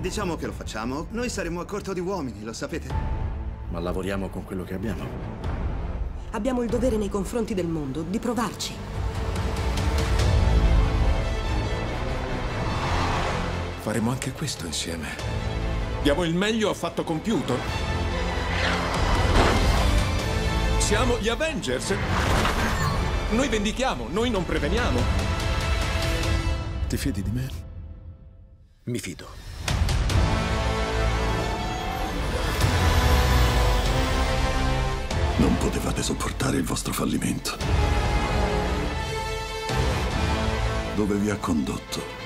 Diciamo che lo facciamo. Noi saremo a corto di uomini, lo sapete. Ma lavoriamo con quello che abbiamo. Abbiamo il dovere nei confronti del mondo di provarci. Faremo anche questo insieme. Diamo il meglio a fatto compiuto. Siamo gli Avengers. Noi vendichiamo, noi non preveniamo. Ti fidi di me? Mi fido. Non potevate sopportare il vostro fallimento. Dove vi ha condotto?